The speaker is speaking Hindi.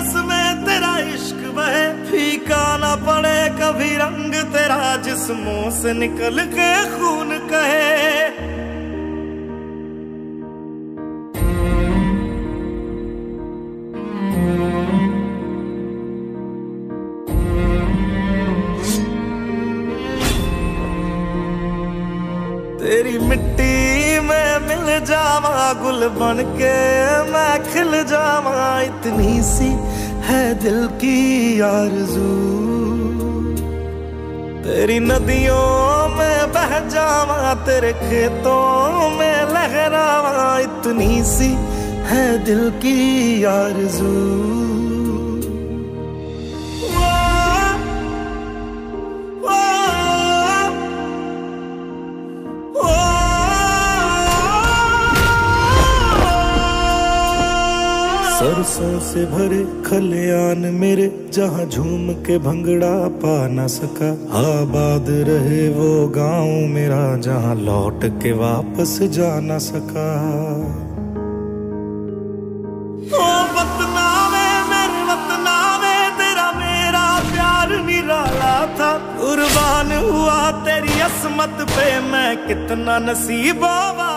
नस में तेरा इश्क बहे, फीका ना पड़े कभी रंग तेरा, जिस मुंह से निकल के खून कहे। तेरी मिट्टी में मिल जावा, गुल बन के मैं खिल जावा, इतनी सी है दिल की आरज़ू। तेरी नदियों में बह जावा, तेरे खेतों में लहरावा, इतनी सी है दिल की आरज़ू। सरसों से भरे खलियान मेरे, जहाँ झूम के भंगड़ा पा न सका, आबाद रहे वो गांव मेरा, जहाँ लौट के वापस जा न सका। ओ वतना में मेरे वतना में तेरा मेरा प्यार निराला था, कुर्बान हुआ तेरी असमत पे मैं, कितना नसीबों